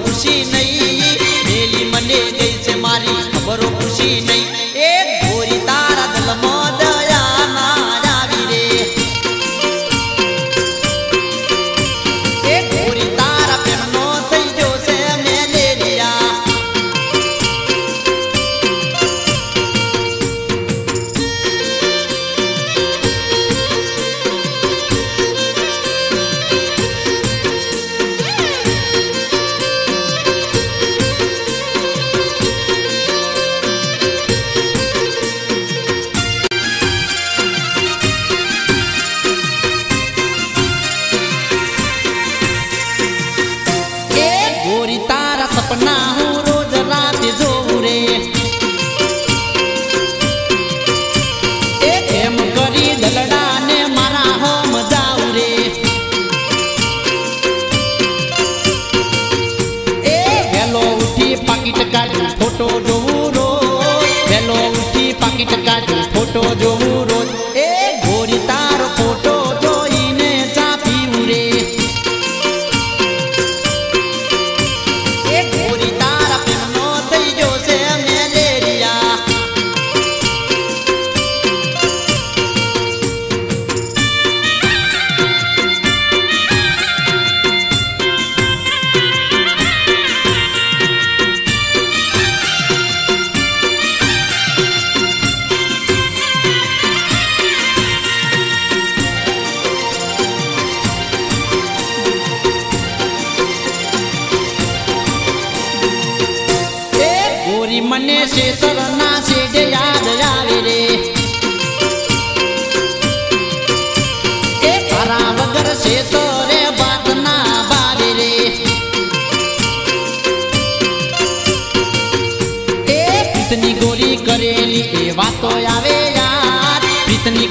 ઉસી નહીં મેલી મને ગઈ છે મારી ખબરો ઉસી નહીં એ ગોરી તારા દિલમાં દયા ના આવી રે એ ગોરી તારા પ્રેમનો થઈ ગયો છે મેલેરિયા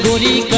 Gorii